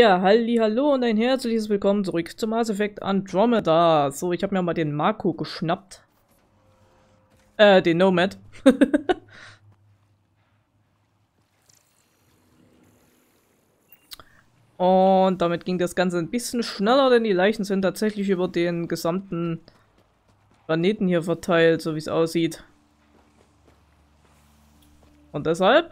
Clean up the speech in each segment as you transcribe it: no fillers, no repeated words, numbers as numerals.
Ja, hallo und ein herzliches Willkommen zurück zum Mass Effect Andromeda. So, ich habe mir mal den Marco geschnappt. Den Nomad. Und damit ging das Ganze ein bisschen schneller, denn die Leichen sind tatsächlich über den gesamten Planeten hier verteilt, so wie es aussieht. Und deshalb...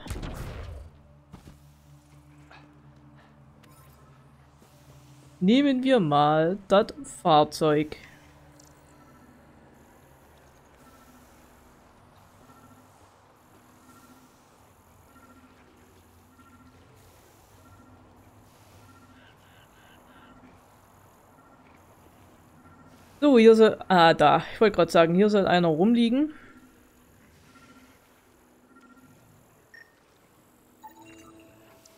nehmen wir mal das Fahrzeug. So, hier soll... ah, da. Ich wollte gerade sagen, hier soll einer rumliegen.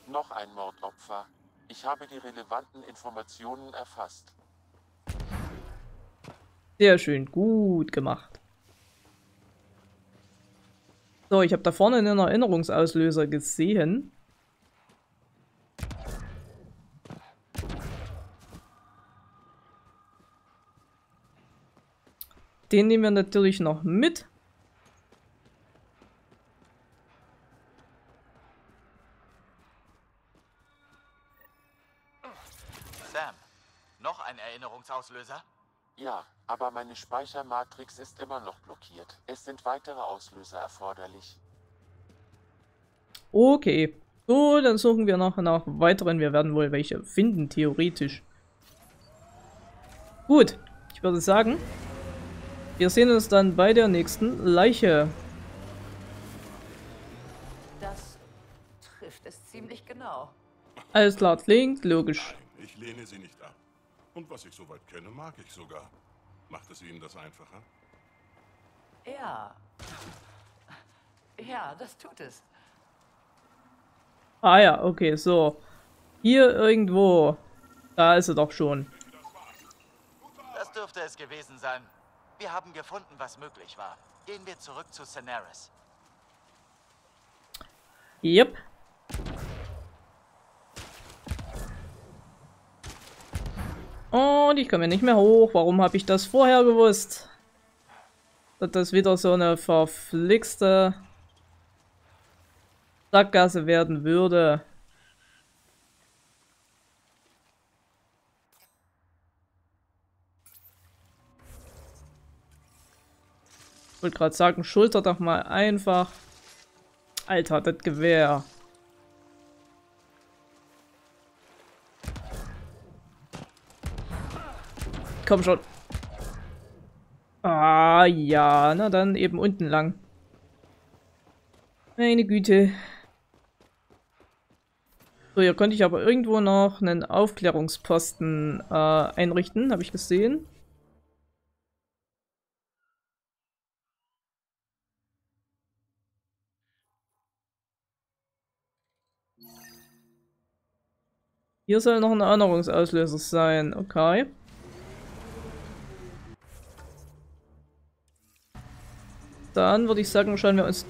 Noch ein Mordopfer. Ich habe die relevanten Informationen erfasst. Sehr schön, gut gemacht. So, ich habe da vorne einen Erinnerungsauslöser gesehen. Den nehmen wir natürlich noch mit. Auslöser? Ja, aber meine Speichermatrix ist immer noch blockiert. Es sind weitere Auslöser erforderlich. Okay. So, dann suchen wir nach weiteren. Wir werden wohl welche finden, theoretisch. Gut. Ich würde sagen, wir sehen uns dann bei der nächsten Leiche. Das trifft es ziemlich genau. Alles klar, klingt logisch. Nein, ich lehne sie nicht ab. Und was ich soweit kenne, mag ich sogar. Macht es Ihnen das einfacher? Ja. Ja, das tut es. Ah ja, okay, so. Hier irgendwo. Da ist er doch schon. Das dürfte es gewesen sein. Wir haben gefunden, was möglich war. Gehen wir zurück zu Cenaris. Yep. Und ich komme nicht mehr hoch. Warum habe ich das vorher gewusst? Dass das wieder so eine verflixte Sackgasse werden würde. Ich wollte gerade sagen, schulter doch mal einfach. Alter, das Gewehr. Komm schon. Ah ja, na dann eben unten lang. Meine Güte. So, hier konnte ich aber irgendwo noch einen Aufklärungsposten einrichten, habe ich gesehen. Hier soll noch ein Erinnerungsauslöser sein, okay. Dann würde ich sagen, schauen wir uns...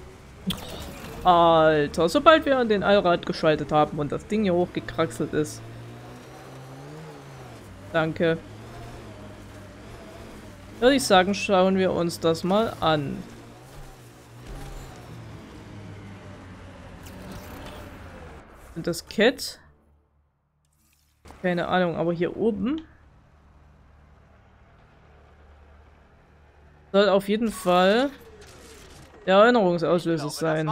Alter, sobald wir an den Allrad geschaltet haben und das Ding hier hochgekraxelt ist. Danke. Würde ich sagen, schauen wir uns das mal an. Und das Kett? Keine Ahnung, aber hier oben... soll auf jeden Fall... der Erinnerungsauslöser sein.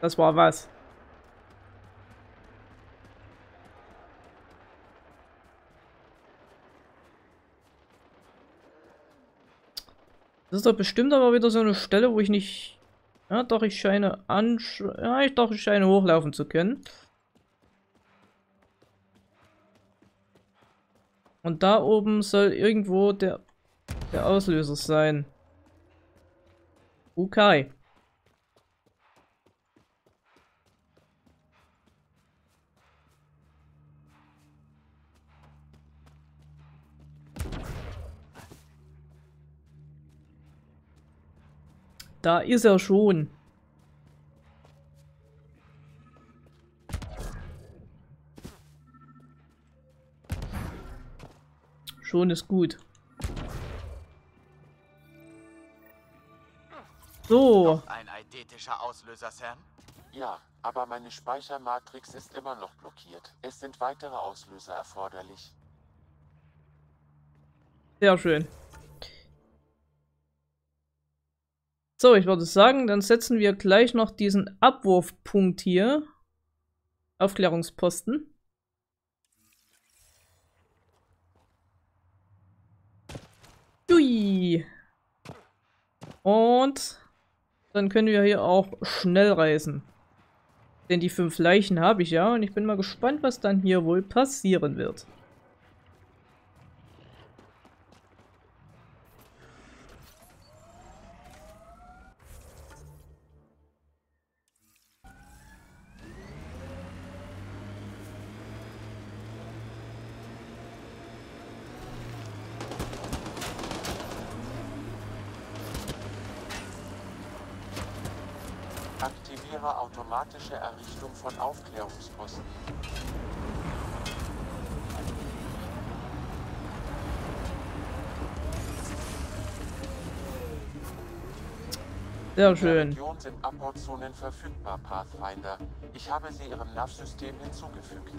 Das war was. Das ist doch bestimmt aber wieder so eine Stelle, wo ich nicht... ja, doch, ich scheine hochlaufen zu können. Und da oben soll irgendwo der Auslöser sein. Okay. Da ist er schon. Schon ist gut. So. Noch ein eidetischer Auslöser, Sam? Ja, aber meine Speichermatrix ist immer noch blockiert. Es sind weitere Auslöser erforderlich. Sehr schön. So, ich würde sagen, dann setzen wir gleich noch diesen Abwurfpunkt hier. Aufklärungsposten. Ui. Und dann können wir hier auch schnell reisen. Denn die 5 Leichen habe ich ja und ich bin mal gespannt, was dann hier wohl passieren wird. Automatische Errichtung von Aufklärungsposten. Sehr schön. In der Region sind Abbauzonen verfügbar, Pathfinder. Ich habe sie Ihrem NAV-System hinzugefügt.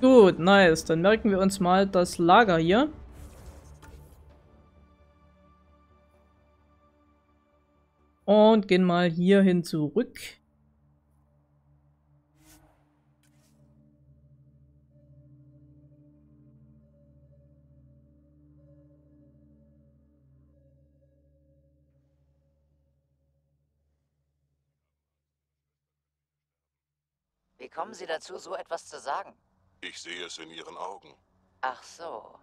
Gut, nice. Dann merken wir uns mal das Lager hier. Und gehen mal hierhin zurück. Wie kommen Sie dazu, so etwas zu sagen? Ich sehe es in Ihren Augen. Ach so.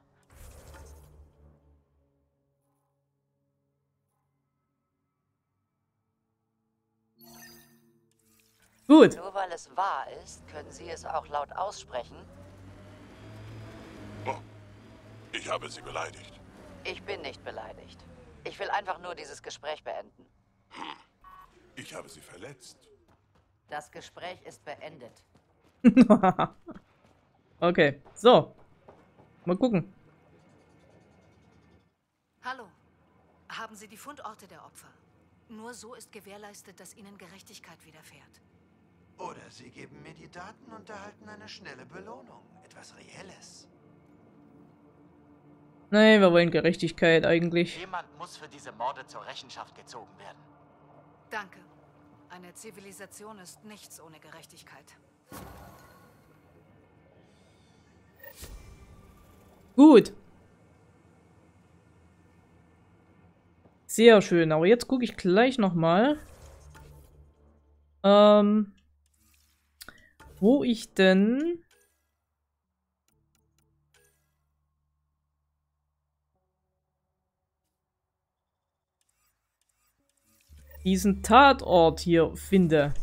Gut. Nur weil es wahr ist, können Sie es auch laut aussprechen? Oh. Ich habe Sie beleidigt. Ich bin nicht beleidigt. Ich will einfach nur dieses Gespräch beenden. Hm. Ich habe Sie verletzt. Das Gespräch ist beendet. Okay, so. Mal gucken. Hallo. Haben Sie die Fundorte der Opfer? Nur so ist gewährleistet, dass Ihnen Gerechtigkeit widerfährt. Oder Sie geben mir die Daten und erhalten eine schnelle Belohnung. Etwas Reelles. Nein, wir wollen Gerechtigkeit eigentlich. Jemand muss für diese Morde zur Rechenschaft gezogen werden. Danke. Eine Zivilisation ist nichts ohne Gerechtigkeit. Gut. Sehr schön. Aber jetzt gucke ich gleich nochmal, wo ich denn diesen Tatort hier finde.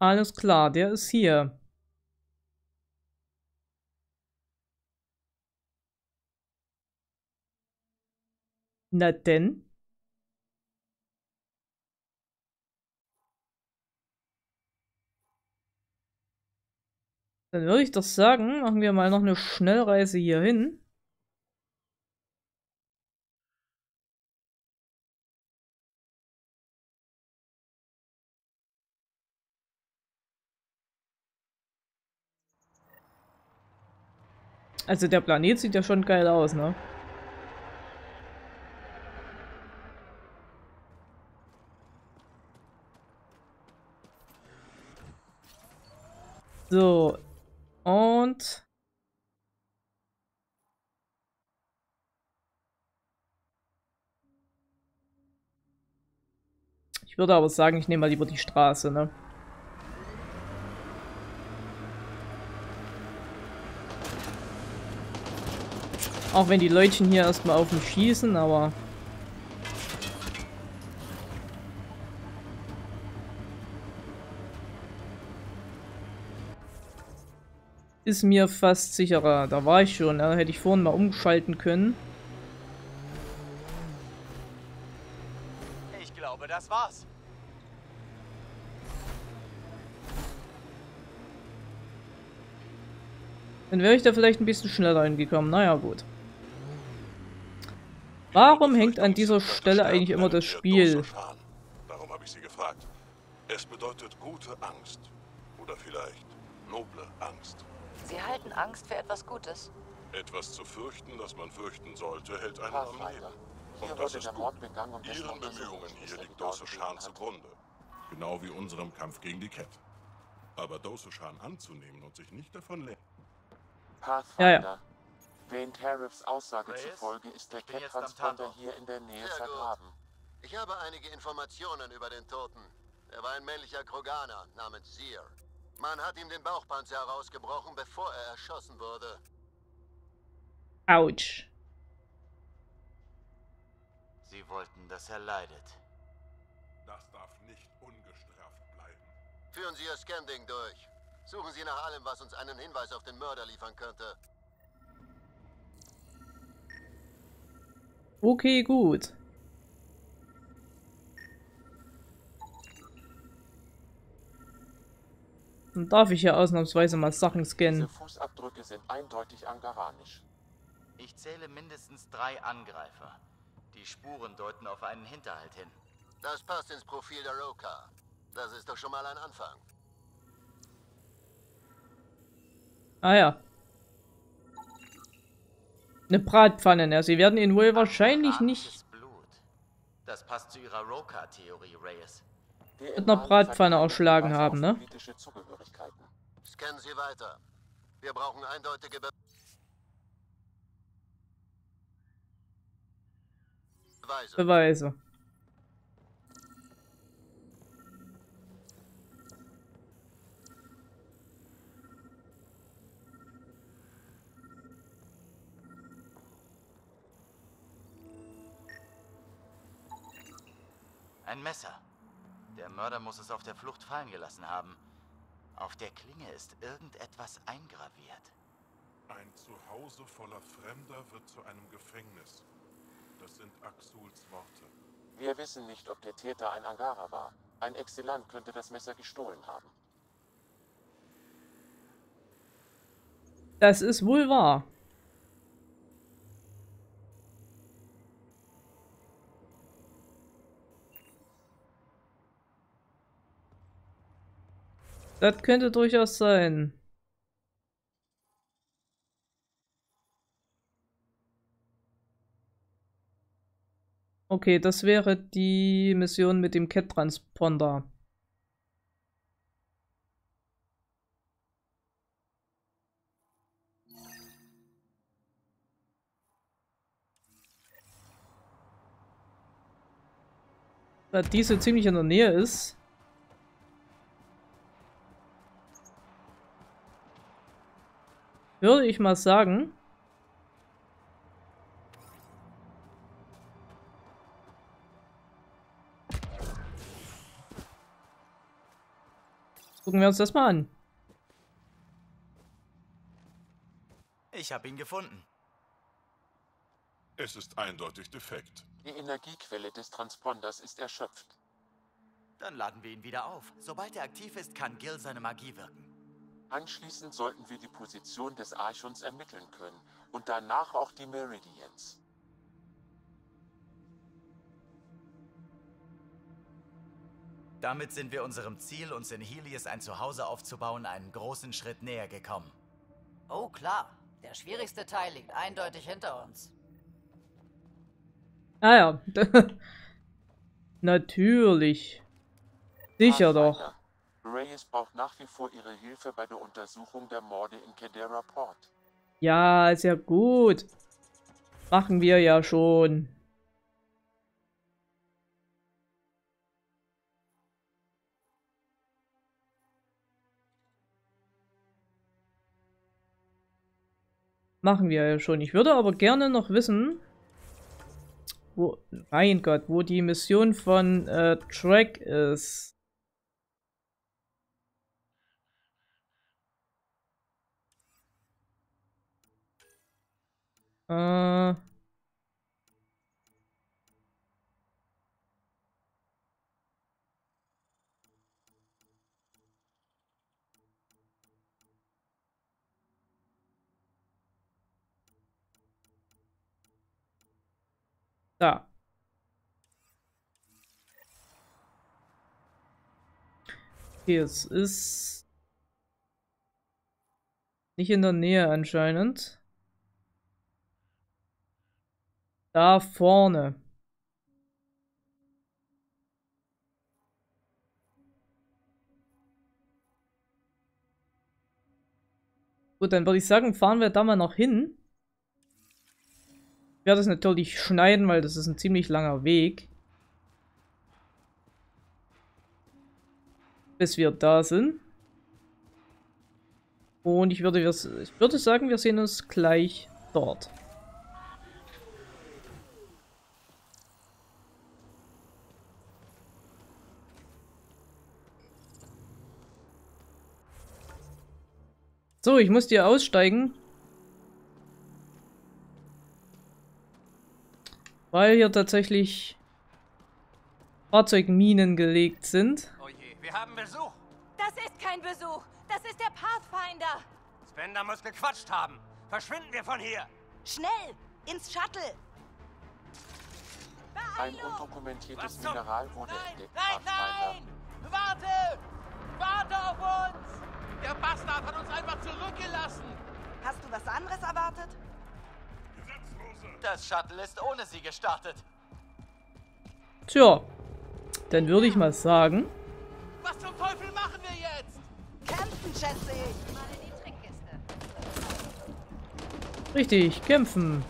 Alles klar, der ist hier. Na denn? Dann würde ich doch sagen, machen wir mal noch eine Schnellreise hier hin. Also der Planet sieht ja schon geil aus, ne? So, und... Ich würde aber sagen, ich nehme mal lieber die Straße, ne? Auch wenn die Leutchen hier erstmal auf mich schießen, aber... ist mir fast sicherer. Da war ich schon. Da hätte ich vorhin mal umschalten können. Ich glaube, das war's. Dann wäre ich da vielleicht ein bisschen schneller hingekommen. Naja, gut. Warum hängt an dieser Stelle eigentlich immer das Spiel? Darum habe ich Sie gefragt. Es bedeutet gute Angst. Oder vielleicht noble Angst. Sie halten Angst für etwas Gutes? Etwas zu fürchten, das man fürchten sollte, hält einen am Leben. Und das ist gut. Ihren Bemühungen hier liegt Dosishan zugrunde. Genau wie unserem Kampf gegen die Kett. Aber Dosishan anzunehmen und sich nicht davon lehren. Pathfinder. Vehn Terevs Aussage zufolge ist der Kett-Transponder hier in der Nähe vergraben. Ich habe einige Informationen über den Toten. Er war ein männlicher Kroganer namens Zier. Man hat ihm den Bauchpanzer herausgebrochen, bevor er erschossen wurde. Autsch. Sie wollten, dass er leidet. Das darf nicht ungestraft bleiben. Führen Sie Ihr Scanning durch. Suchen Sie nach allem, was uns einen Hinweis auf den Mörder liefern könnte. Okay, gut. Dann darf ich hier ausnahmsweise mal Sachen scannen. Diese Fußabdrücke sind eindeutig angaranisch. Ich zähle mindestens 3 Angreifer. Die Spuren deuten auf einen Hinterhalt hin. Das passt ins Profil der Roka. Das ist doch schon mal ein Anfang. Ah ja. Eine Bratpfanne, ja, sie werden ihn wohl wahrscheinlich nicht... Blut. Das passt zu Ihrer Roka-Theorie, Reyes. Mit einer Bratpfanne erschlagen haben, ne? Scannen Sie weiter. Wir brauchen eindeutige Beweise. Ein Messer. Der Mörder muss es auf der Flucht fallen gelassen haben. Auf der Klinge ist irgendetwas eingraviert. Ein Zuhause voller Fremder wird zu einem Gefängnis. Das sind Axuls Worte. Wir wissen nicht, ob der Täter ein Angara war. Ein Exilant könnte das Messer gestohlen haben. Das ist wohl wahr. Das könnte durchaus sein. Okay, das wäre die Mission mit dem Kett-Transponder. Da diese ziemlich in der Nähe ist. Würde ich mal sagen. Gucken wir uns das mal an. Ich habe ihn gefunden. Es ist eindeutig defekt. Die Energiequelle des Transponders ist erschöpft. Dann laden wir ihn wieder auf. Sobald er aktiv ist, kann Gil seine Magie wirken. Anschließend sollten wir die Position des Archons ermitteln können und danach auch die Meridians. Damit sind wir unserem Ziel, uns in Helios ein Zuhause aufzubauen, einen großen Schritt näher gekommen. Oh klar, der schwierigste Teil liegt eindeutig hinter uns. Ah ja, natürlich. Sicher doch. Reyes braucht nach wie vor ihre Hilfe bei der Untersuchung der Morde in Kadara Port. Ja, ist ja gut. Machen wir ja schon. Machen wir ja schon. Ich würde aber gerne noch wissen, wo, mein Gott, wo die Mission von Track ist. Da. Okay, es ist nicht in der Nähe anscheinend. Da vorne. Gut, dann würde ich sagen, fahren wir da mal noch hin. Ich werde es natürlich schneiden, weil das ist ein ziemlich langer Weg. Bis wir da sind. Und ich würde sagen, wir sehen uns gleich dort. So, ich musste hier aussteigen. Weil hier tatsächlich Fahrzeugminen gelegt sind. Oh je, wir haben Besuch. Das ist kein Besuch. Das ist der Pathfinder. Spender muss gequatscht haben. Verschwinden wir von hier. Schnell, ins Shuttle. Ein undokumentiertes Mineral wurde entdeckt. Nein, nein! Warte! Warte auf uns! Der Bastard hat uns einfach zurückgelassen. Hast du was anderes erwartet? Das Shuttle ist ohne sie gestartet. Tja, dann würde ich mal sagen. Was zum Teufel machen wir jetzt? Kämpfen, schätze ich. Mal in die Trickkiste. Richtig, kämpfen.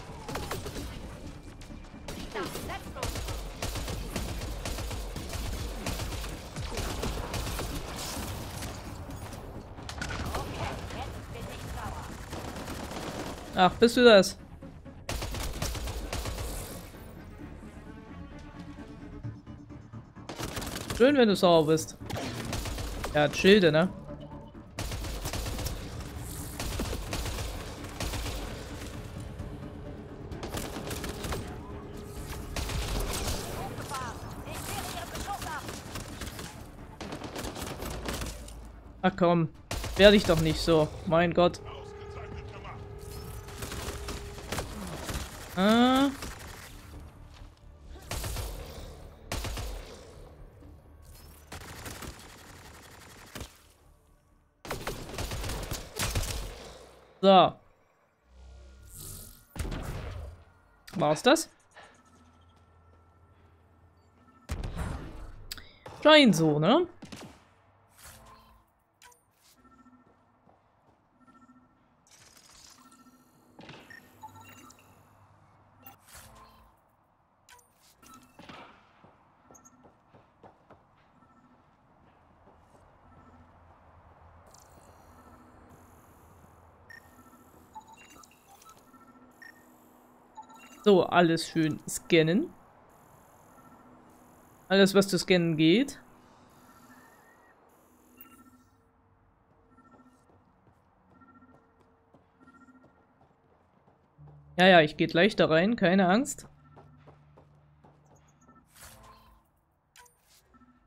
Ach, bist du das? Schön, wenn du sauer bist. Er hat Schilde, ne? Ach komm, werde ich doch nicht so. Mein Gott. So. War's das? Scheint so, ne? So, alles schön scannen. Alles, was zu scannen geht. Ja, ich gehe gleich da rein, keine Angst.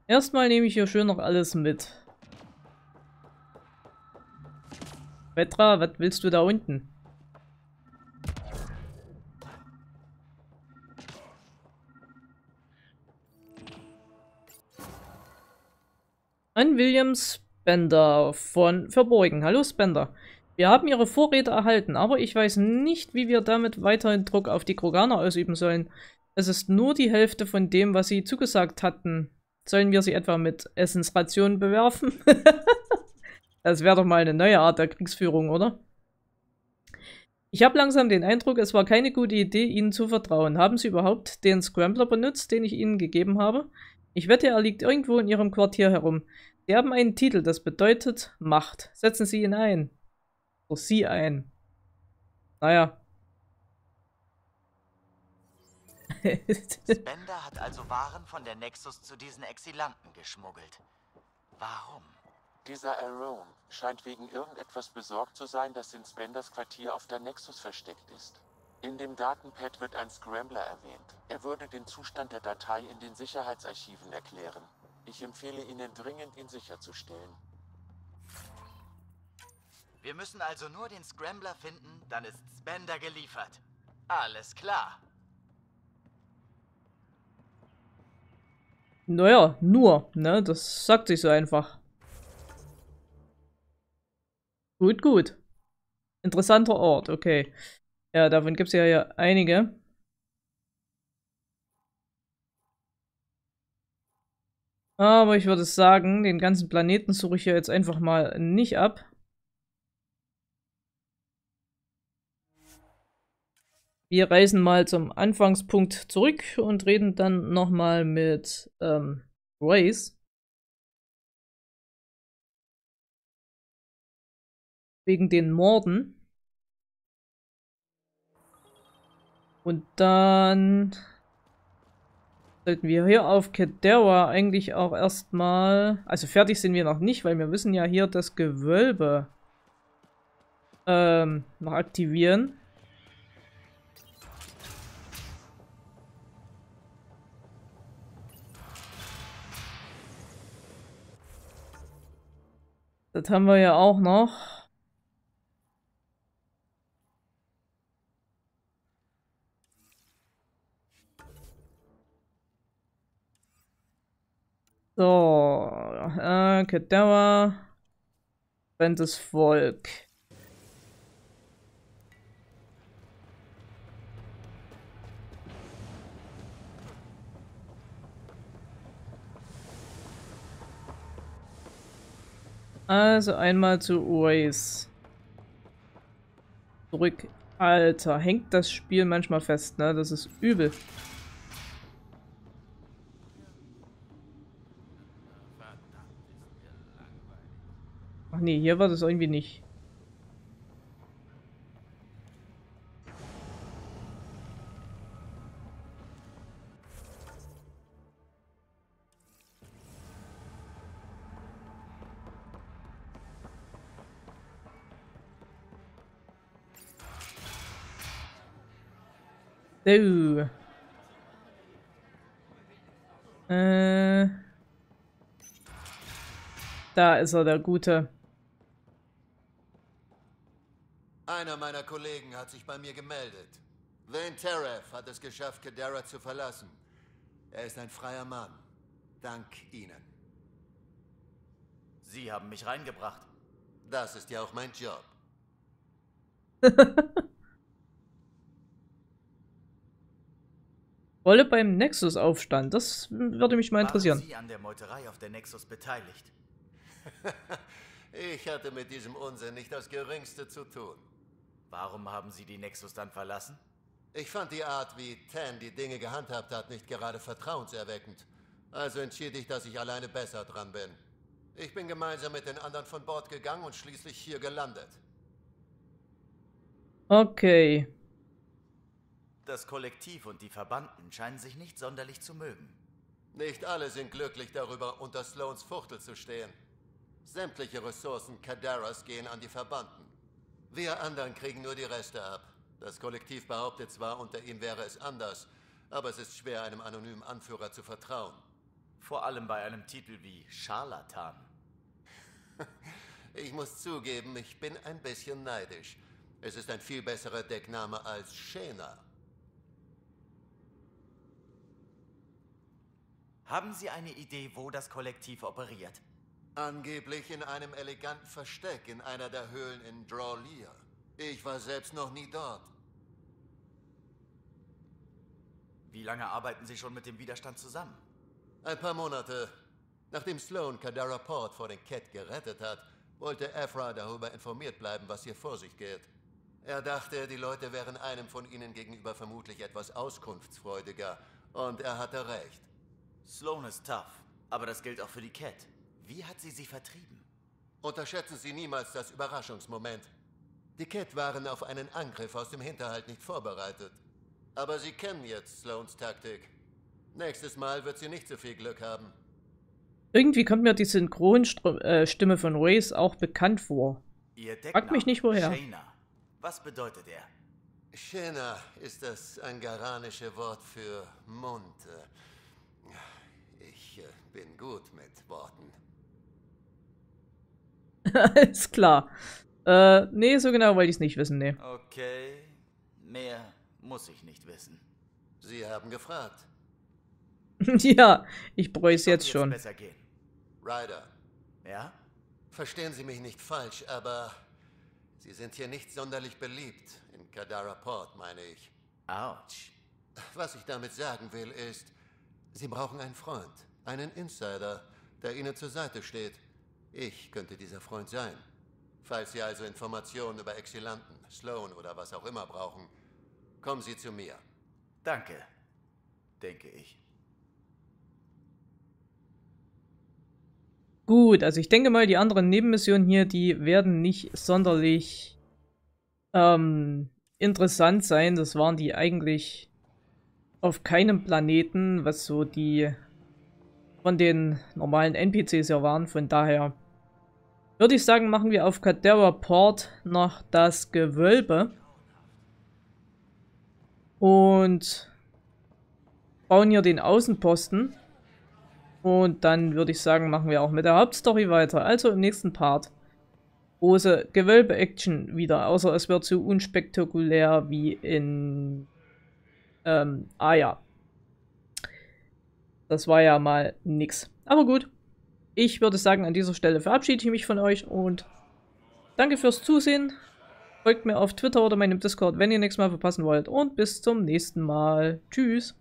Erstmal nehme ich hier schön noch alles mit. Petra, was willst du da unten? An William Spender von Verborgen. Hallo Spender. Wir haben Ihre Vorräte erhalten, aber ich weiß nicht, wie wir damit weiteren Druck auf die Kroganer ausüben sollen. Es ist nur die Hälfte von dem, was Sie zugesagt hatten. Sollen wir sie etwa mit Essensrationen bewerfen? Das wäre doch mal eine neue Art der Kriegsführung, oder? Ich habe langsam den Eindruck, es war keine gute Idee, Ihnen zu vertrauen. Haben Sie überhaupt den Scrambler benutzt, den ich Ihnen gegeben habe? Ich wette, er liegt irgendwo in Ihrem Quartier herum. Sie haben einen Titel, das bedeutet Macht. Setzen Sie ihn ein. Oder sie ein. Naja. Spender hat also Waren von der Nexus zu diesen Exilanten geschmuggelt. Warum? Dieser Arone scheint wegen irgendetwas besorgt zu sein, das in Spenders Quartier auf der Nexus versteckt ist. In dem Datenpad wird ein Scrambler erwähnt. Er würde den Zustand der Datei in den Sicherheitsarchiven erklären. Ich empfehle Ihnen dringend, ihn sicherzustellen. Wir müssen also nur den Scrambler finden, dann ist Spender geliefert. Alles klar. Naja, nur, ne? Das sagt sich so einfach. Gut, gut. Interessanter Ort, okay. Ja, davon gibt es ja hier einige. Aber ich würde sagen, den ganzen Planeten suche ich ja jetzt einfach mal nicht ab. Wir reisen mal zum Anfangspunkt zurück und reden dann nochmal mit Grace. Wegen den Morden. Und dann sollten wir hier auf Kadara eigentlich auch erstmal... Also fertig sind wir noch nicht, weil wir müssen ja hier das Gewölbe noch aktivieren. Das haben wir ja auch noch. So, Kedavra, fremdes Volk. Also einmal zu Waze. Zurück. Alter, hängt das Spiel manchmal fest, ne? Das ist übel. Nee, hier war das irgendwie nicht. So. Da ist er, der Gute. Einer meiner Kollegen hat sich bei mir gemeldet. Vehn Terev hat es geschafft, Kadara zu verlassen. Er ist ein freier Mann. Dank Ihnen. Sie haben mich reingebracht. Das ist ja auch mein Job. Rolle beim Nexus-Aufstand. Das würde mich mal interessieren. Waren Sie an der Meuterei auf der Nexus beteiligt? Ich hatte mit diesem Unsinn nicht das Geringste zu tun. Warum haben Sie die Nexus dann verlassen? Ich fand die Art, wie Tann die Dinge gehandhabt hat, nicht gerade vertrauenserweckend. Also entschied ich, dass ich alleine besser dran bin. Ich bin gemeinsam mit den anderen von Bord gegangen und schließlich hier gelandet. Okay. Das Kollektiv und die Verbannten scheinen sich nicht sonderlich zu mögen. Nicht alle sind glücklich darüber, unter Sloanes Fuchtel zu stehen. Sämtliche Ressourcen Kadaras gehen an die Verbannten. Wir anderen kriegen nur die Reste ab. Das Kollektiv behauptet zwar, unter ihm wäre es anders, aber es ist schwer, einem anonymen Anführer zu vertrauen. Vor allem bei einem Titel wie Scharlatan. Ich muss zugeben, ich bin ein bisschen neidisch. Es ist ein viel besserer Deckname als Shena. Haben Sie eine Idee, wo das Kollektiv operiert? Angeblich in einem eleganten Versteck in einer der Höhlen in Draullir. Ich war selbst noch nie dort. Wie lange arbeiten Sie schon mit dem Widerstand zusammen? Ein paar Monate. Nachdem Sloane Kadara Port vor den Kett gerettet hat, wollte Aphra darüber informiert bleiben, was hier vor sich geht. Er dachte, die Leute wären einem von ihnen gegenüber vermutlich etwas auskunftsfreudiger. Und er hatte recht. Sloane ist tough, aber das gilt auch für die Kett. Wie hat sie vertrieben? Unterschätzen Sie niemals das Überraschungsmoment. Die Kett waren auf einen Angriff aus dem Hinterhalt nicht vorbereitet. Aber Sie kennen jetzt Sloanes Taktik. Nächstes Mal wird sie nicht so viel Glück haben. Irgendwie kommt mir die Synchronstimme von Waze auch bekannt vor. Frag mich nicht woher. Shena. Was bedeutet er? Shena ist das angaranische Wort für Mund. Ich bin gut mit Worten. Alles klar. Nee, so genau wollte ich es nicht wissen, nee. Okay, mehr muss ich nicht wissen. Sie haben gefragt. Ja, ich bräuchte es jetzt schon. Besser gehen. Ryder. Ja? Verstehen Sie mich nicht falsch, aber Sie sind hier nicht sonderlich beliebt. In Kadara Port, meine ich. Autsch. Was ich damit sagen will, ist, Sie brauchen einen Freund, einen Insider, der Ihnen zur Seite steht. Ich könnte dieser Freund sein. Falls Sie also Informationen über Exilanten, Sloane oder was auch immer brauchen, kommen Sie zu mir. Danke, denke ich. Gut, also ich denke mal, die anderen Nebenmissionen hier, die werden nicht sonderlich interessant sein. Das waren die eigentlich auf keinem Planeten, was so die von den normalen NPCs ja waren. Von daher würde ich sagen, machen wir auf Kadara Port noch das Gewölbe und bauen hier den Außenposten. Und dann würde ich sagen, machen wir auch mit der Hauptstory weiter. Also im nächsten Part große Gewölbe-Action wieder. Außer es wird so unspektakulär wie in... ja. Das war ja mal nix. Aber gut. Ich würde sagen, an dieser Stelle verabschiede ich mich von euch und danke fürs Zusehen. Folgt mir auf Twitter oder meinem Discord, wenn ihr nichts mehr verpassen wollt. Und bis zum nächsten Mal. Tschüss.